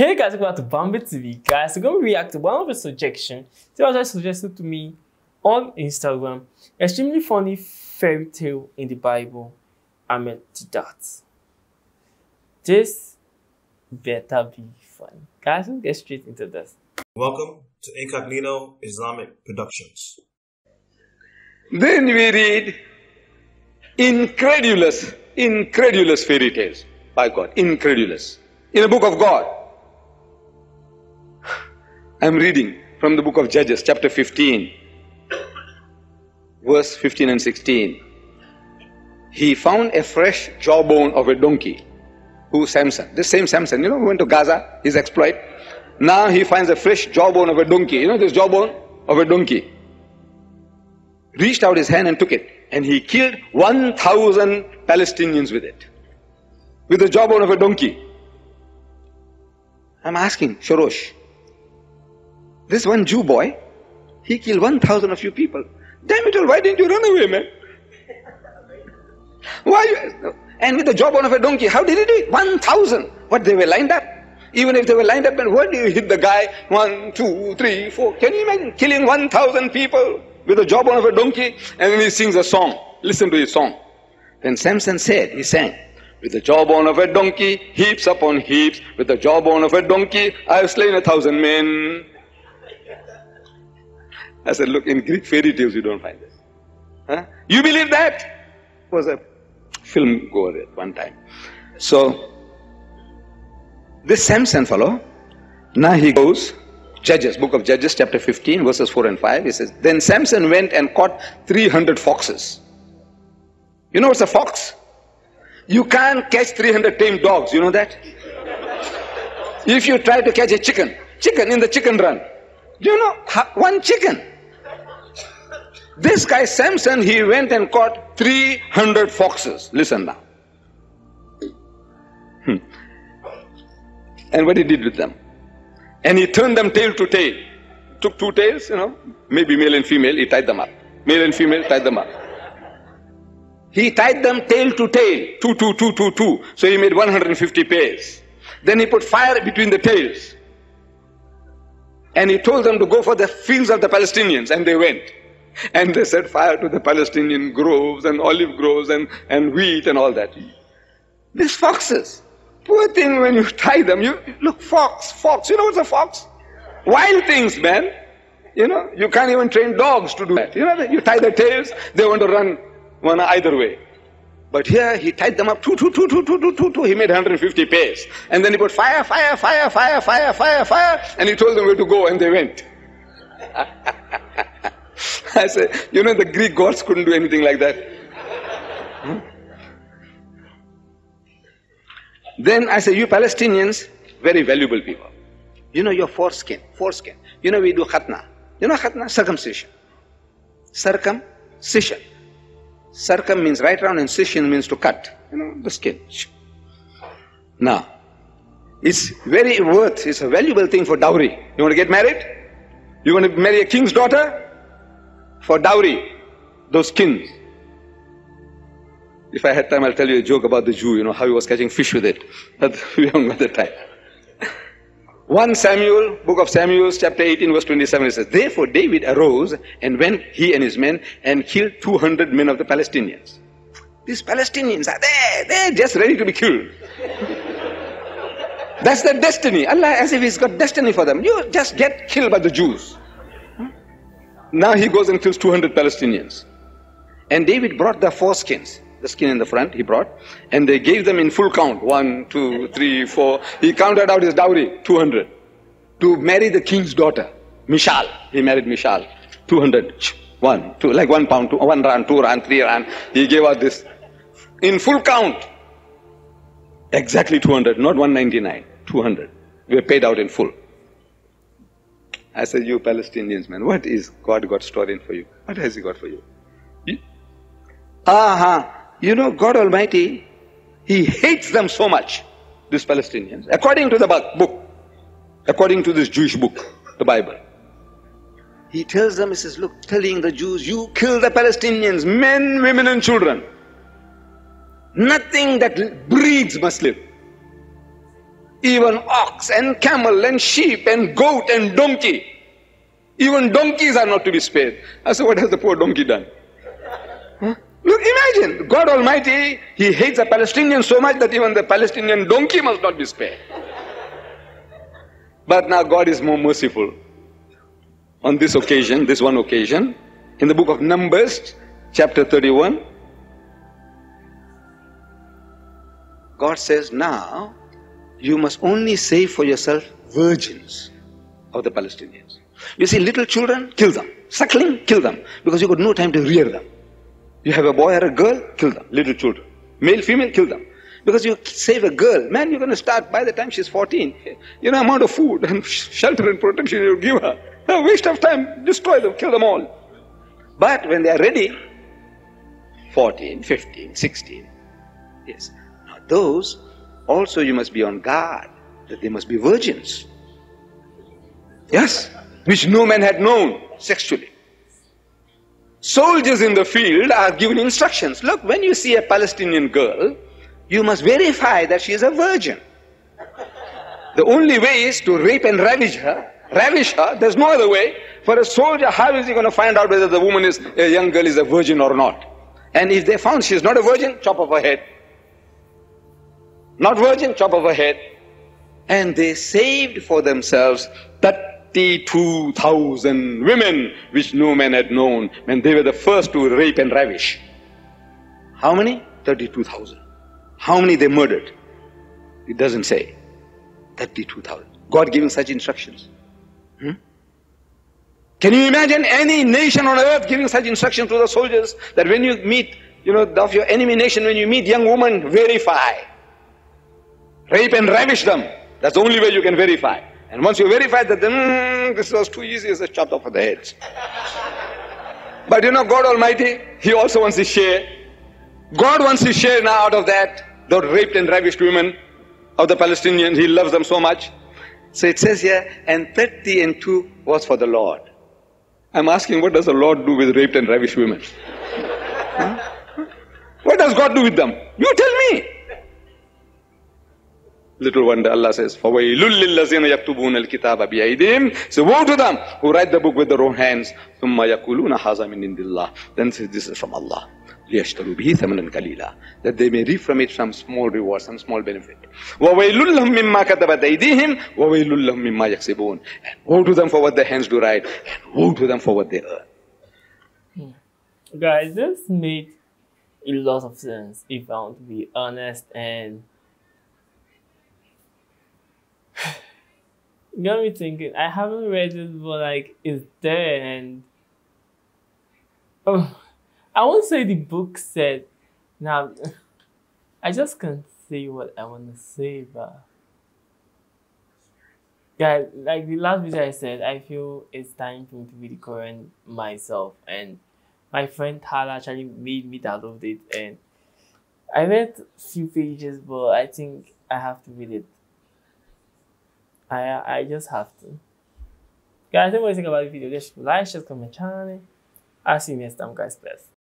Hey guys, welcome back to Bambi TV. Guys, we're going to react to one of the suggestions that was just suggested to me on Instagram. Extremely funny fairy tale in the Bible. I'm into that. This better be fun. Guys, let's get straight into this. Welcome to Incognito Islamic Productions. Then we read incredulous fairy tales. By God, incredulous. In the book of God. I'm reading from the book of Judges, chapter 15, verse 15 and 16. He found a fresh jawbone of a donkey. Who? Samson. This same Samson, you know, who went to Gaza, his exploit. Now he finds a fresh jawbone of a donkey. You know this jawbone of a donkey? Reached out his hand and took it. And he killed 1,000 Palestinians with it. With the jawbone of a donkey. I'm asking, Shorosh. This one Jew boy, he killed 1,000 of you people. Damn it all, why didn't you run away, man? Why? And with the jawbone of a donkey, how did he do it? 1,000. What, they were lined up? Even if they were lined up, and where do you hit the guy? 1, 2, 3, 4. Can you imagine killing 1,000 people with the jawbone of a donkey? And then he sings a song. Listen to his song. Then Samson said, he sang, with the jawbone of a donkey, heaps upon heaps. With the jawbone of a donkey, I have slain 1,000 men. I said, look, in Greek fairy tales you don't find this. Huh? You believe that? It was a film goer at one time. So, this Samson fellow, now he goes, Judges, book of Judges, chapter 15, verses 4 and 5. He says, then Samson went and caught 300 foxes. You know what's a fox? You can't catch 300 tame dogs, you know that? If you try to catch a chicken in the chicken run. Do you know, one chicken. This guy Samson, he went and caught 300 foxes. Listen now. And what he did with them? And he turned them tail to tail. Took two tails, you know, maybe male and female, he tied them up. Male and female, tied them up. He tied them tail to tail. Two. So he made 150 pairs. Then he put fire between the tails. And he told them to go for the fields of the Palestinians, and they went. And they set fire to the Palestinian groves and olive groves and wheat and all that. These foxes, poor thing, when you tie them, you look, fox, you know what's a fox? Wild things, man. You know, you can't even train dogs to do that. You know, you tie their tails, they want to run one either way. But here he tied them up, two. He made 150 pairs. And then he put fire, and he told them where to go, and they went. I say, you know, the Greek gods couldn't do anything like that. Hmm? Then I say, you Palestinians, very valuable people. You know, your foreskin. You know, we do khatna. You know khatna? Circumcision. Circum means right round and scission means to cut, you know, the skin. Now, it's very worth, it's a valuable thing for dowry. You want to get married? You want to marry a king's daughter? For dowry, those skins. If I had time, I'll tell you a joke about the Jew, you know, how he was catching fish with it. But we haven't got the time. 1 Samuel, book of Samuel, chapter 18, verse 27, it says, therefore David arose and went, he and his men, and killed 200 men of the Palestinians. These Palestinians are there, they're just ready to be killed. That's their destiny. Allah, as if he's got destiny for them. You just get killed by the Jews. Now he goes and kills 200 Palestinians. And David brought the foreskins. The skin in the front he brought, and they gave them in full count. 1, 2, 3, 4. He counted out his dowry, 200. To marry the king's daughter, Michal. He married Michal. 200. 1, 2, like 1 pound, 1 rand, 2 rand, 3 rand. He gave out this in full count. Exactly 200, not 199. 200. We were paid out in full. I said, you Palestinians, man, what is God got stored in for you? What has He got for you? You know, God Almighty, He hates them so much, these Palestinians, according to the book, according to this Jewish book, the Bible. He tells them, he says, look, telling the Jews, you kill the Palestinians, men, women and children. Nothing that breathes must live. even ox and camel and sheep and goat and donkey. Even donkeys are not to be spared. I said, what has the poor donkey done? Huh? Look, imagine, God Almighty, He hates the Palestinians so much that even the Palestinian donkey must not be spared. But now God is more merciful. On this occasion, this one occasion, in the book of Numbers, chapter 31, God says, now you must only save for yourself virgins of the Palestinians. You see, little children, kill them. Suckling, kill them. Because you've got no time to rear them. You have a boy or a girl, kill them. Little children. Male, female, kill them. Because you save a girl, man, you're going to start, by the time she's 14, you know, amount of food and shelter and protection you give her. A waste of time, destroy them, kill them all. But when they are ready, 14, 15, 16, yes. Now those, also you must be on guard, that they must be virgins. Yes, which no man had known sexually. Soldiers in the field are given instructions. Look, when you see a Palestinian girl, you must verify that she is a virgin. The only way is to rape and ravish her. Ravish her. There's no other way. For a soldier, how is he going to find out whether the woman is, a young girl is a virgin or not? And if they found she is not a virgin, chop off her head. Not virgin, chop off her head. And they saved for themselves 32,000 women, which no man had known, when they were the first to rape and ravish. How many? 32,000. How many they murdered? It doesn't say. 32,000. God giving such instructions. Hmm? Can you imagine any nation on earth giving such instructions to the soldiers that when you meet, you know, of your enemy nation, when you meet young women, verify. Rape and ravish them. That's the only way you can verify. And once you verify that, this was too easy, it's just chopped off of the heads. But you know, God Almighty, He also wants His share. God wants His share now out of that, the raped and ravished women of the Palestinians. He loves them so much. So it says here, and 32 was for the Lord. I'm asking, what does the Lord do with raped and ravished women? Huh? What does God do with them? You tell me. Little wonder, Allah says, فَوَيْلُلْ لِلَّذِينَ يَكْتُبُونَ الْكِتَابَ بِأَيْدِهِمْ. So woe to them who write the book with their own hands. ثُمَّ يَقُولُونَ هَذَا مِنْ عِنْدِ اللَّهِ. Then says, this is from Allah. لِيَشْتَرُوا بِهِ ثَمَنًا قَلِيلًا. That they may reap from it some small reward, some small benefit. وَوَيْلُلْ لَهُمْ مِمَّا كَتَبَتْ أَيْدِهِمْ وَوَيْلُلْ لَهُمْ مِمَّا يَكْسِبُونَ. And woe to them for what their hands do write, and woe to them for what they earn. Guys, this makes a lot of sense if I want to be honest. And you got me thinking, I haven't read this, but like, it's there. And oh, I won't say the book said, now I just can't say what I want to say, but yeah, like the last video I said, I feel it's time for me to be the current myself. And my friend Tala actually made me download it, and I read a few pages, but I think I have to read it. I just have to. Guys, I think what you think about the video. Just like, share, comment, channel. I'll see you next time, guys. Bless.